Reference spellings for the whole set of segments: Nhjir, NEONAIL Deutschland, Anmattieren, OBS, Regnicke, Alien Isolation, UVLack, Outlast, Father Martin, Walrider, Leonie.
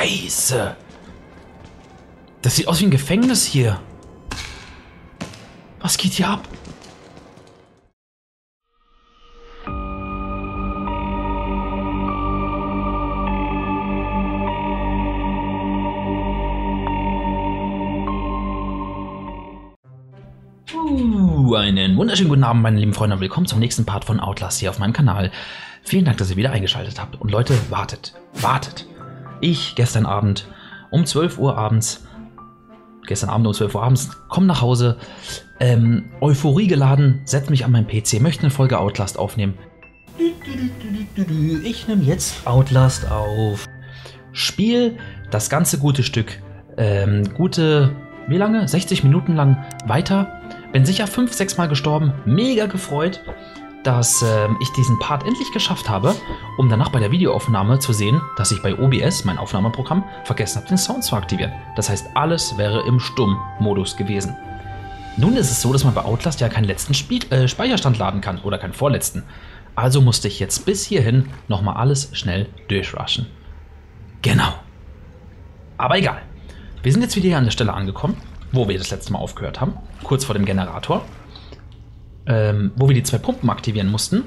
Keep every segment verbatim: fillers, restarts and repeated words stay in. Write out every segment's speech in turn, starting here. Scheiße. Das sieht aus wie ein Gefängnis hier. Was geht hier ab? Einen wunderschönen guten Abend, meine lieben Freunde, und willkommen zum nächsten Part von Outlast hier auf meinem Kanal. Vielen Dank, dass ihr wieder eingeschaltet habt. Und Leute, wartet, wartet. Ich gestern Abend um zwölf Uhr abends, gestern Abend um zwölf Uhr abends, komme nach Hause, ähm, Euphorie geladen, setze mich an meinen P C, möchte eine Folge Outlast aufnehmen. Ich nehme jetzt Outlast auf. Spiel das ganze gute Stück, ähm, gute, wie lange? sechzig Minuten lang weiter. Bin sicher fünf, sechs Mal gestorben, mega gefreut, dass äh, ich diesen Part endlich geschafft habe, um danach bei der Videoaufnahme zu sehen, dass ich bei O B S, mein Aufnahmeprogramm, vergessen habe, den Sound zu aktivieren. Das heißt, alles wäre im Stumm-Modus gewesen. Nun ist es so, dass man bei Outlast ja keinen letzten Spiel, äh, Speicherstand laden kann oder keinen vorletzten. Also musste ich jetzt bis hierhin nochmal alles schnell durchrushen. Genau. Aber egal. Wir sind jetzt wieder hier an der Stelle angekommen, wo wir das letzte Mal aufgehört haben, kurz vor dem Generator, ähm, wo wir die zwei Pumpen aktivieren mussten.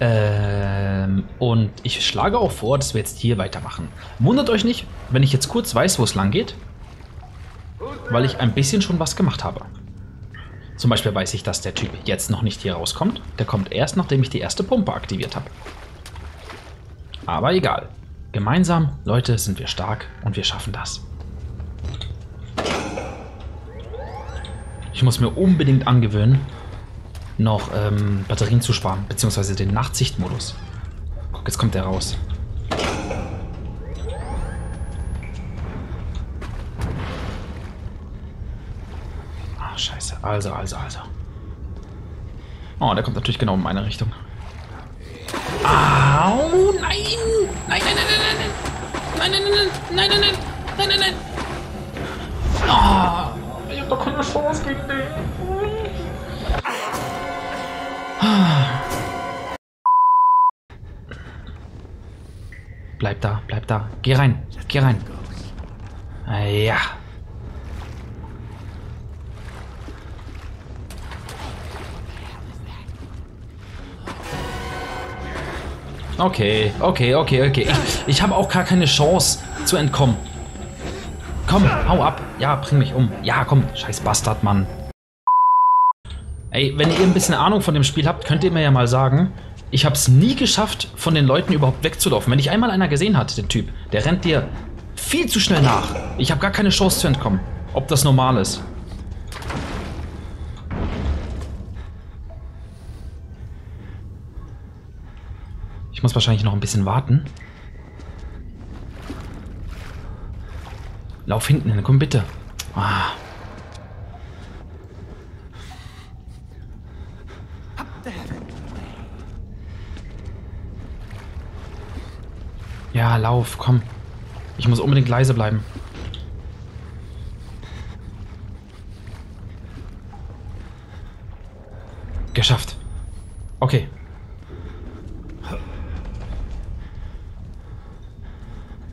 Ähm, und ich schlage auch vor, dass wir jetzt hier weitermachen. Wundert euch nicht, wenn ich jetzt kurz weiß, wo es lang geht, weil ich ein bisschen schon was gemacht habe. Zum Beispiel weiß ich, dass der Typ jetzt noch nicht hier rauskommt. Der kommt erst, nachdem ich die erste Pumpe aktiviert habe. Aber egal. Gemeinsam, Leute, sind wir stark und wir schaffen das. Ich muss mir unbedingt angewöhnen, noch ähm, Batterien zu sparen, beziehungsweise den Nachtsichtmodus. Guck, jetzt kommt der raus. Ah, scheiße. Also, also, also. Oh, der kommt natürlich genau in meine Richtung. Au, nein! Nein, nein, nein, nein, nein, nein! Nein, nein, nein, nein, nein, nein, nein, nein, nein! Oh! Ich hab doch keine Chance gegen den. Bleib da, bleib da. Geh rein, geh rein. Ja. Okay, okay, okay, okay. Ich, ich habe auch gar keine Chance zu entkommen. Komm, hau ab. Ja, bring mich um. Ja, komm, scheiß Bastard, Mann. Ey, wenn ihr ein bisschen Ahnung von dem Spiel habt, könnt ihr mir ja mal sagen, ich hab's nie geschafft, von den Leuten überhaupt wegzulaufen. Wenn ich einmal einer gesehen hatte, den Typ, der rennt dir viel zu schnell nach. Ich habe gar keine Chance zu entkommen, ob das normal ist. Ich muss wahrscheinlich noch ein bisschen warten. Lauf hinten hin, komm bitte. Ah. Ja, lauf, komm. Ich muss unbedingt leise bleiben. Geschafft. Okay.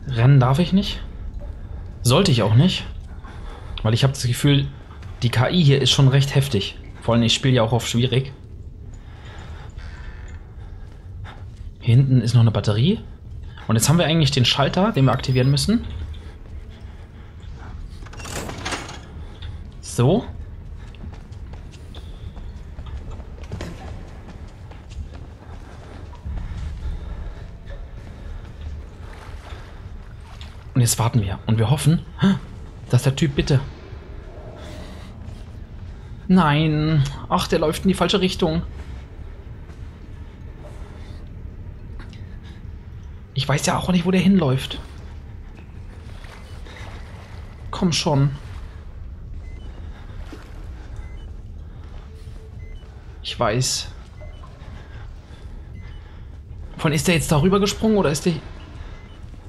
Rennen darf ich nicht. Sollte ich auch nicht, weil ich habe das Gefühl, die K I hier ist schon recht heftig. Vor allem, ich spiele ja auch auf schwierig. Hier hinten ist noch eine Batterie. Und jetzt haben wir eigentlich den Schalter, den wir aktivieren müssen. So. Und jetzt warten wir und wir hoffen, dass der Typ bitte... Nein, ach, der läuft in die falsche Richtung. Ich weiß ja auch nicht, wo der hinläuft. Komm schon. Ich weiß. Von ist der jetzt darüber gesprungen oder ist der...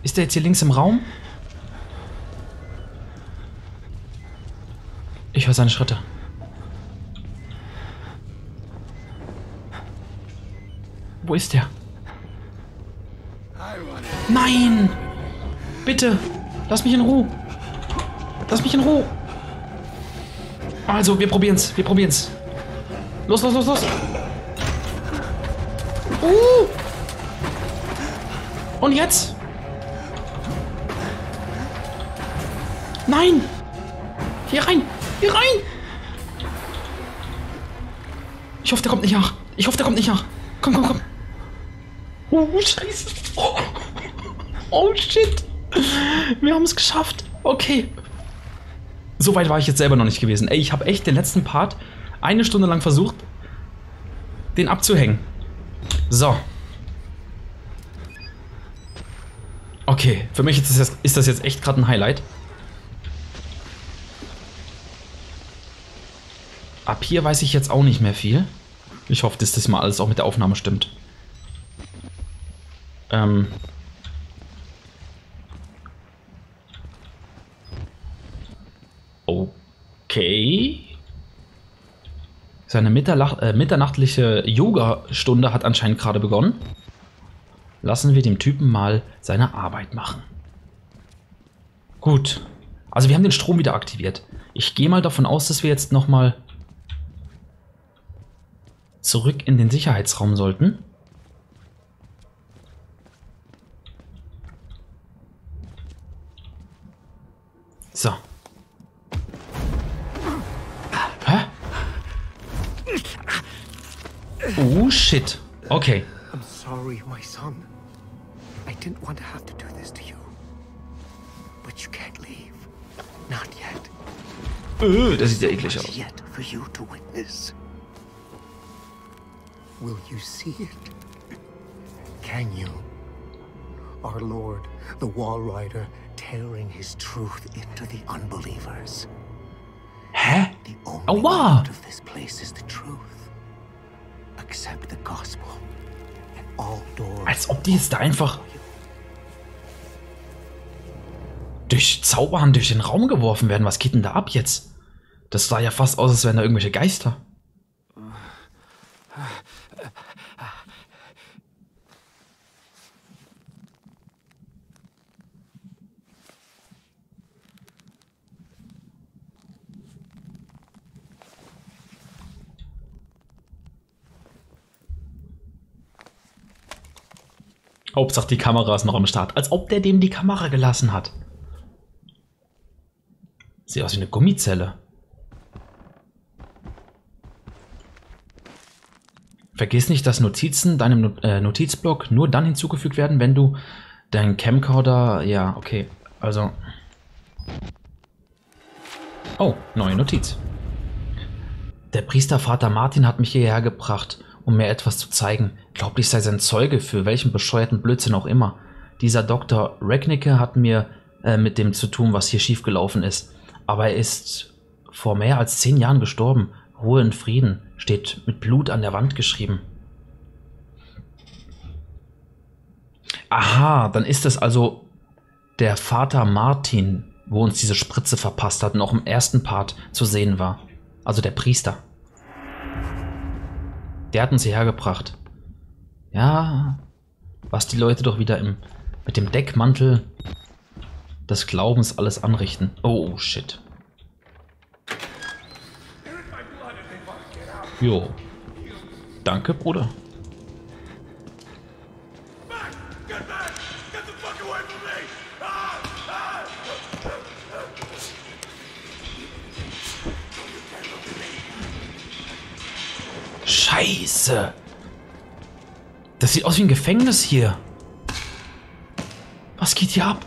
Ist der jetzt hier links im Raum? Ich höre seine Schritte. Wo ist der? Nein! Bitte! Lass mich in Ruhe! Lass mich in Ruhe! Also, wir probieren's. Wir probieren's. Los, los, los, los! Uh! Und jetzt? Nein! Hier rein! Hier rein! Ich hoffe, der kommt nicht nach. Ich hoffe, der kommt nicht nach. Komm, komm, komm. Oh, scheiße. Oh, oh shit. Wir haben es geschafft. Okay. So weit war ich jetzt selber noch nicht gewesen. Ey, ich habe echt den letzten Part eine Stunde lang versucht, den abzuhängen. So. Okay, für mich ist das jetzt, ist das jetzt echt gerade ein Highlight. Ab hier weiß ich jetzt auch nicht mehr viel. Ich hoffe, dass das mal alles auch mit der Aufnahme stimmt. Ähm. Okay. Seine Mitternacht, äh, mitternachtliche Yoga-Stunde hat anscheinend gerade begonnen. Lassen wir dem Typen mal seine Arbeit machen. Gut. Also wir haben den Strom wieder aktiviert. Ich gehe mal davon aus, dass wir jetzt nochmal zurück in den Sicherheitsraum sollten. So. Hä? Oh shit. Okay. I'm sorry, my son. I didn't want to have to do this to you. But you can't leave. Not yet. Öh, das sieht ja eklig aus. Yet for you to witness. Will you see it? Can you? Our Lord, the Walrider, tearing his truth into the unbelievers. Huh? The only oh, wow. Out of this place is the truth. Accept the gospel, and all doors. Als ob die jetzt da einfach durch Zauberhand durch den Raum geworfen werden. Was geht denn da ab jetzt? Das sah ja fast aus, als wären da irgendwelche Geister. Hauptsache die Kamera ist noch am Start. Als ob der dem die Kamera gelassen hat. Sieht aus wie eine Gummizelle. Vergiss nicht, dass Notizen deinem Notizblock nur dann hinzugefügt werden, wenn du deinen Camcorder... Ja, okay. Also... Oh, neue Notiz. Der Priester Vater Martin hat mich hierher gebracht, um mir etwas zu zeigen. Glaubt, ich sei sein Zeuge, für welchen bescheuerten Blödsinn auch immer. Dieser Doktor Regnicke hat mir äh, mit dem zu tun, was hier schiefgelaufen ist. Aber er ist vor mehr als zehn Jahren gestorben. Ruhe in Frieden, steht mit Blut an der Wand geschrieben. Aha, dann ist es also der Vater Martin, wo uns diese Spritze verpasst hat und auch im ersten Part zu sehen war. Also der Priester. Der hat uns hierher gebracht. Ja, was die Leute doch wieder im, mit dem Deckmantel des Glaubens alles anrichten. Oh, shit. Jo. Danke, Bruder. Scheiße. Das sieht aus wie ein Gefängnis hier. Was geht hier ab?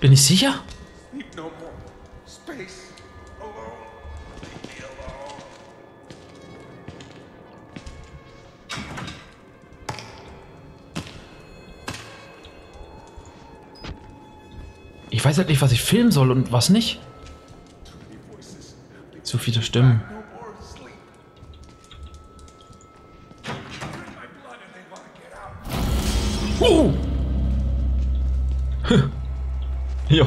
Bin ich sicher? Ich weiß halt nicht, was ich filmen soll und was nicht. Zu viele Stimmen. Oh! Jo.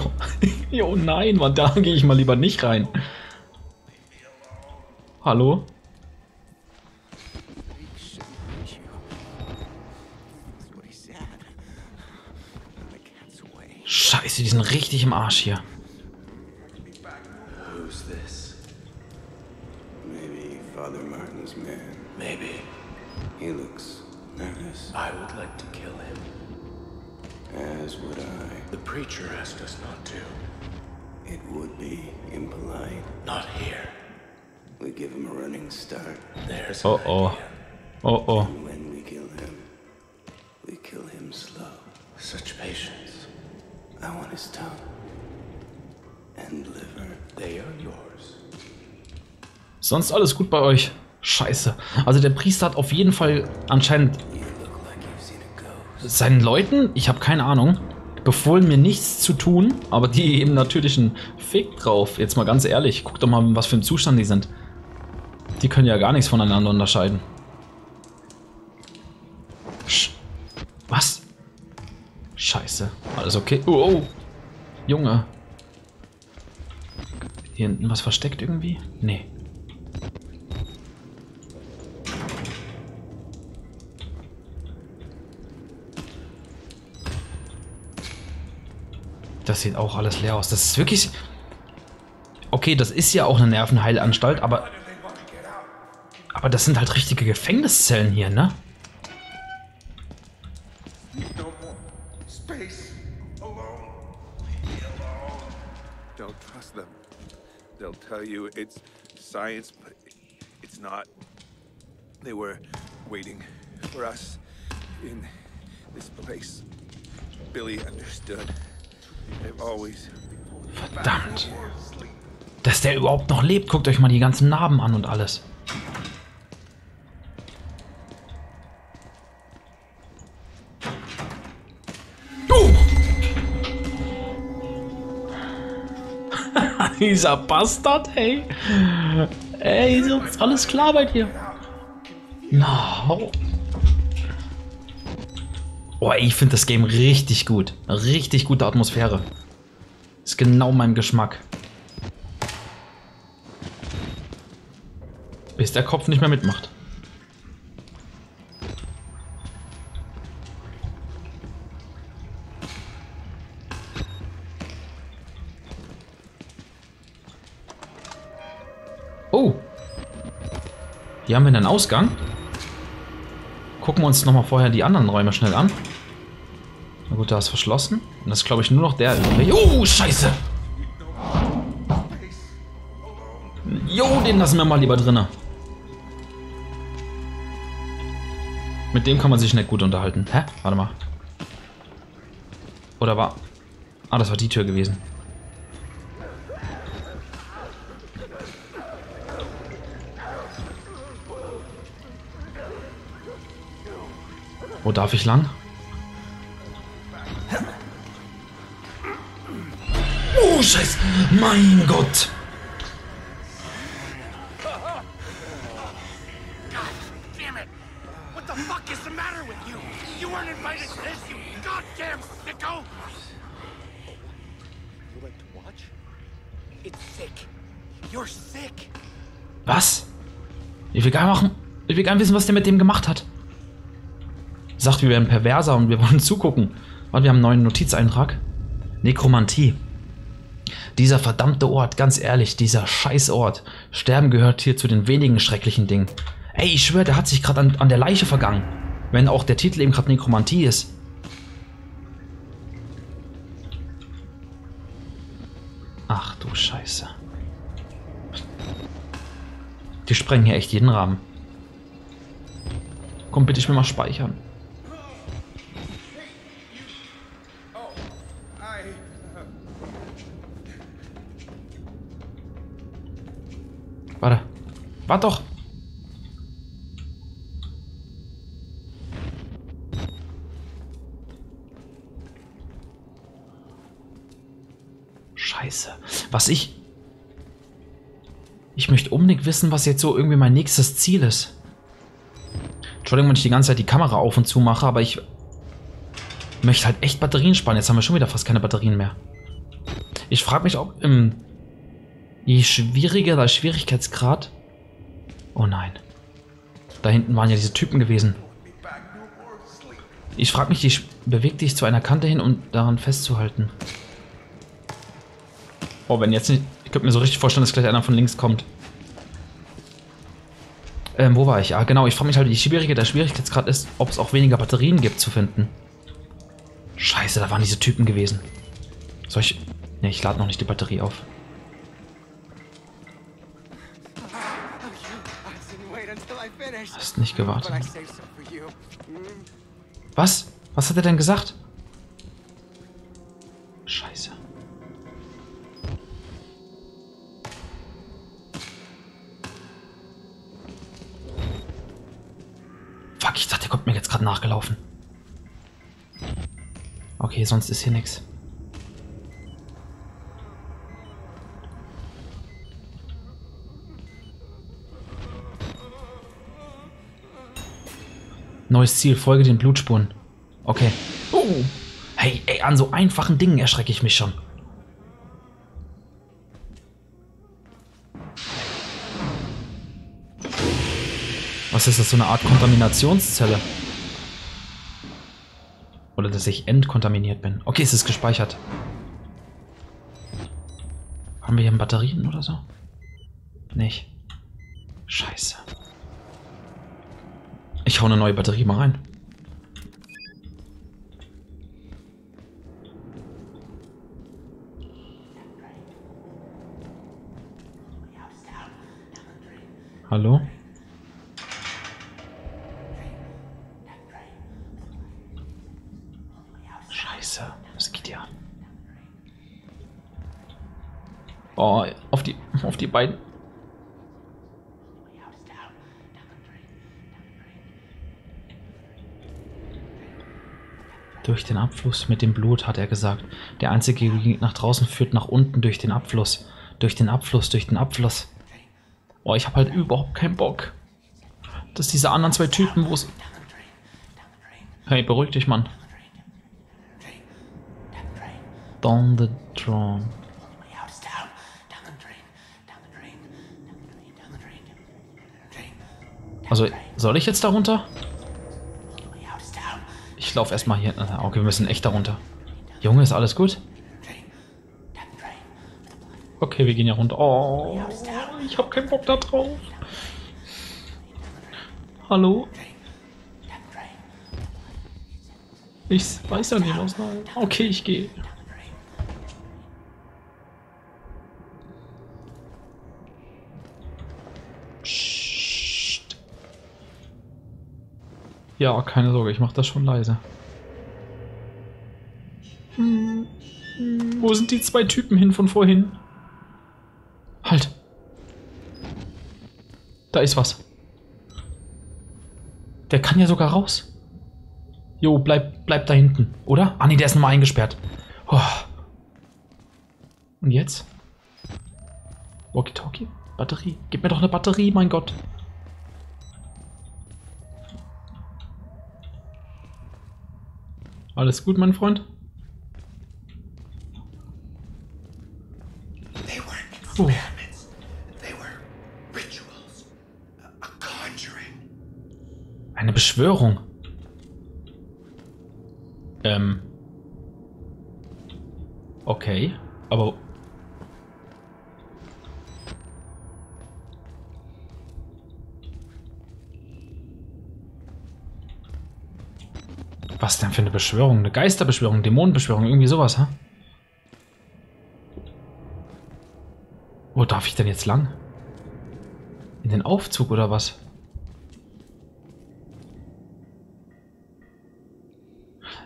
Jo, nein, Mann, da gehe ich mal lieber nicht rein. Hallo? Scheiße, die sind richtig im Arsch hier. Who's this? Maybe Father Martin's man. Maybe. He looks nervous. I would like to kill him. As would I. The preacher asked us not to. It would be impolite. Not here. We give him a running start. There's oh oh. Oh oh. And when we kill him, we kill him slow. Such patience. I want his tongue and liver. They are yours. Sonst alles gut bei euch? Scheiße. Also der Priester hat auf jeden Fall anscheinend seinen Leuten, ich habe keine Ahnung, befohlen, mir nichts zu tun, aber die eben natürlich einen Fick drauf. Jetzt mal ganz ehrlich, guck doch mal, was für ein Zustand die sind. Die können ja gar nichts voneinander unterscheiden. Sch was? Scheiße. Alles okay. Oh, oh. Junge. Hier hinten was versteckt irgendwie? Nee. Das sieht auch alles leer aus. Das ist wirklich... Okay, das ist ja auch eine Nervenheilanstalt, aber... Aber das sind halt richtige Gefängniszellen hier, ne? Verdammt. Dass der überhaupt noch lebt. Guckt euch mal die ganzen Narben an und alles. Uh! Dieser Bastard, hey. Ey, ist alles klar bei dir? No. Oh, ich finde das Game richtig gut. Richtig gute Atmosphäre. Ist genau mein Geschmack. Bis der Kopf nicht mehr mitmacht. Oh. Hier haben wir einen Ausgang. Gucken wir uns nochmal vorher die anderen Räume schnell an. Na gut, da ist verschlossen. Und das ist, glaube ich, nur noch der... Oh, scheiße! Jo, den lassen wir mal lieber drinnen. Mit dem kann man sich nicht gut unterhalten. Hä? Warte mal. Oder war... Ah, das war die Tür gewesen. Wo darf ich lang? Oh, Scheiße! Mein Gott! Was? Ich will gar nicht machen. Ich will gar nicht wissen, was der mit dem gemacht hat. Sagt, wir werden perverser und wir wollen zugucken. Warte, wir haben einen neuen Notizeintrag. Nekromantie. Dieser verdammte Ort, ganz ehrlich, dieser Scheißort. Sterben gehört hier zu den wenigen schrecklichen Dingen. Ey, ich schwöre, der hat sich gerade an, an der Leiche vergangen. Wenn auch der Titel eben gerade Nekromantie ist. Ach du Scheiße. Die sprengen hier echt jeden Rahmen. Komm, bitte, ich will mal speichern. Warte. Warte doch. Scheiße. Was ich... Ich möchte unbedingt wissen, was jetzt so irgendwie mein nächstes Ziel ist. Entschuldigung, wenn ich die ganze Zeit die Kamera auf und zu mache, aber ich möchte halt echt Batterien sparen. Jetzt haben wir schon wieder fast keine Batterien mehr. Ich frage mich, ob im... Je schwieriger der Schwierigkeitsgrad... Oh nein. Da hinten waren ja diese Typen gewesen. Ich frage mich, die bewegt dich zu einer Kante hin, um daran festzuhalten. Oh, wenn jetzt nicht... Ich könnte mir so richtig vorstellen, dass gleich einer von links kommt. Ähm, wo war ich? Ah, genau. Ich frage mich halt, wie schwierig der Schwierigkeitsgrad ist, ob es auch weniger Batterien gibt zu finden. Scheiße, da waren diese Typen gewesen. Soll ich... Ne, ich lade noch nicht die Batterie auf. Hast nicht gewartet. Was? Was hat er denn gesagt? Scheiße. Fuck, ich dachte, der kommt mir jetzt gerade nachgelaufen. Okay, sonst ist hier nichts. Neues Ziel, folge den Blutspuren. Okay. Oh. Hey, ey, an so einfachen Dingen erschrecke ich mich schon. Was ist das, so eine Art Kontaminationszelle? Oder dass ich entkontaminiert bin. Okay, es ist gespeichert. Haben wir hier Batterien oder so? Nicht. Scheiße. Ich hau eine neue Batterie mal rein. Hallo? Scheiße, was geht ja? Oh, auf die, auf die beiden. Durch den Abfluss mit dem Blut, hat er gesagt. Der einzige Weg nach draußen führt nach unten durch den Abfluss. Durch den Abfluss, durch den Abfluss. Oh, ich habe halt überhaupt keinen Bock. Dass diese anderen zwei Typen, wo es... Hey, beruhig dich, Mann. Down the drain. Also, soll ich jetzt da runter? Ich laufe erstmal hier. Okay, wir müssen echt da runter. Junge, ist alles gut? Okay, wir gehen ja runter. Oh, ich habe keinen Bock da drauf. Hallo? Ich weiß ja nicht, was da ist. Okay, ich gehe. Ja, keine Sorge, ich mache das schon leise. Hm, hm, wo sind die zwei Typen hin von vorhin? Halt! Da ist was. Der kann ja sogar raus. Jo, bleib, bleib da hinten, oder? Ah, nee, der ist nochmal eingesperrt. Oh. Und jetzt? Walkie-talkie? Batterie? Gib mir doch eine Batterie, mein Gott. Alles gut, mein Freund? Oh. Eine Beschwörung. Ähm. Okay, aber... Was denn für eine Beschwörung? Eine Geisterbeschwörung, Dämonenbeschwörung, irgendwie sowas, hä? Wo darf ich denn jetzt lang? In den Aufzug oder was?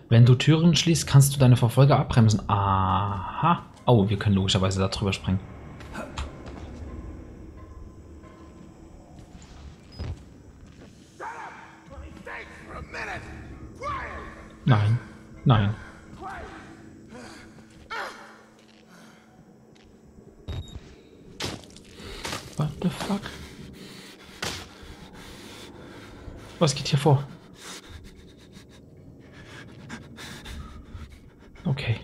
Wenn du Türen schließt, kannst du deine Verfolger abbremsen. Aha. Oh, wir können logischerweise da drüber springen. Nein, nein. What the fuck? Was geht hier vor? Okay.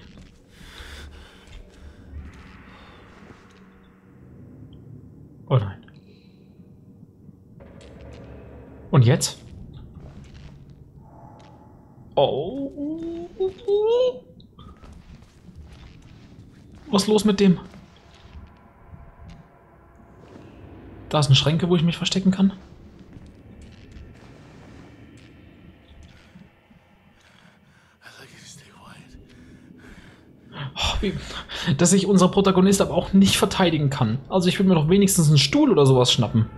Oh nein. Und jetzt? Oh. Was ist los mit dem? Da ist eine Schränke, wo ich mich verstecken kann. Oh, wie, dass sich unser Protagonist aber auch nicht verteidigen kann. Also ich will mir doch wenigstens einen Stuhl oder sowas schnappen.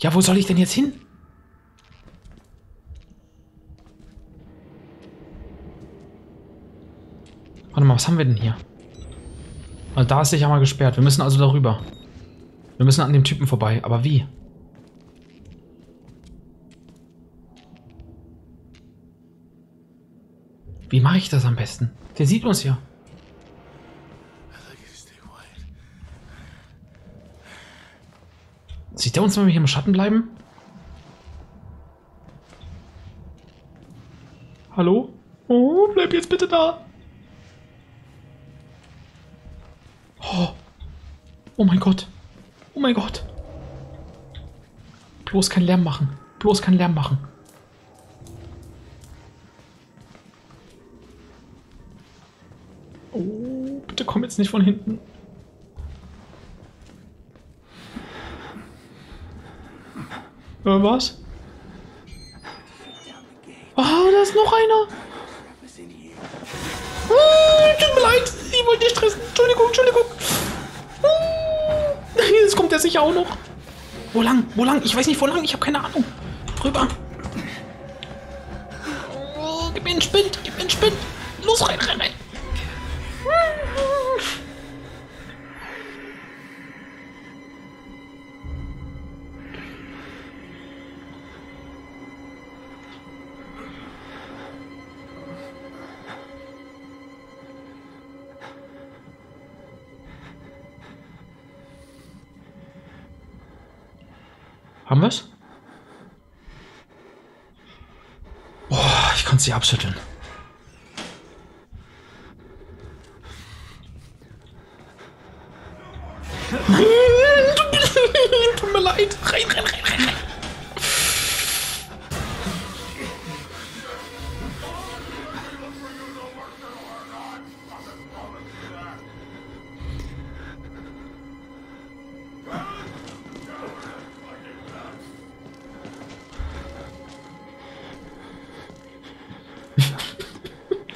Ja, wo soll ich denn jetzt hin? Warte mal, was haben wir denn hier? Also da ist sich ja mal gesperrt. Wir müssen also darüber. Wir müssen an dem Typen vorbei. Aber wie? Wie mache ich das am besten? Der sieht uns ja. Sieht der uns, wenn wir hier im Schatten bleiben? Hallo? Oh, bleib jetzt bitte da! Oh, oh mein Gott! Oh mein Gott! Bloß keinen Lärm machen! Bloß keinen Lärm machen! Oh, bitte komm jetzt nicht von hinten! Was? Oh, da ist noch einer. Oh, tut mir leid, ich wollte nicht stressen. Entschuldigung, Entschuldigung. Oh, jetzt kommt der sicher auch noch. Wo lang? Wo lang? Ich weiß nicht, wo lang. Ich habe keine Ahnung. Rüber. Oh, gib mir einen Spind. Gib mir einen Spind. Los, rein, rein, rein. Haben wir es? Oh, ich kann sie abschütteln. Tut mir leid. Rein, rein, rein, rein.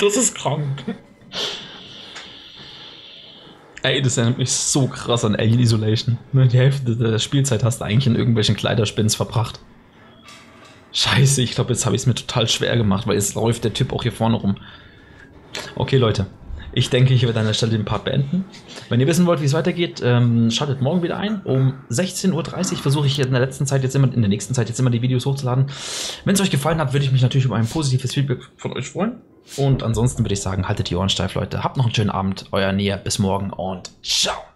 Das ist krank. Ey, das erinnert mich so krass an Alien Isolation. Die Hälfte der Spielzeit hast du eigentlich in irgendwelchen Kleiderspins verbracht. Scheiße, ich glaube, jetzt habe ich es mir total schwer gemacht, weil jetzt läuft der Typ auch hier vorne rum. Okay, Leute. Ich denke, ich werde an der Stelle den Part beenden. Wenn ihr wissen wollt, wie es weitergeht, ähm, schaltet morgen wieder ein. Um sechzehn Uhr dreißig versuche ich in der letzten Zeit jetzt immer, in der nächsten Zeit jetzt immer die Videos hochzuladen. Wenn es euch gefallen hat, würde ich mich natürlich über ein positives Feedback von euch freuen. Und ansonsten würde ich sagen, haltet die Ohren steif, Leute. Habt noch einen schönen Abend. Euer Nhjir. Bis morgen und ciao.